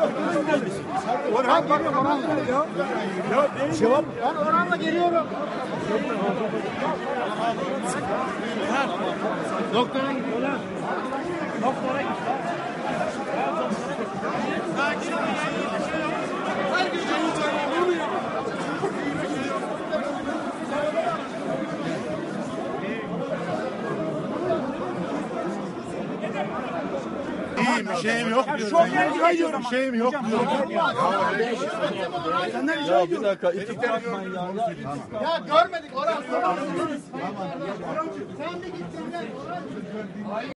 Orhan geliyor, Orhan geliyor ya. Ya şey var mı? Ben Orhan'la geliyorum. Doktora gidiyorlar. Doktora gidiyorlar. Sakin ol. Her gün canlı vuruyor. Bir şeyim yok diyorum. Şeyim yok diyorum. Ya bir dakika. Ya görmedik Orhan. Sen de gittin.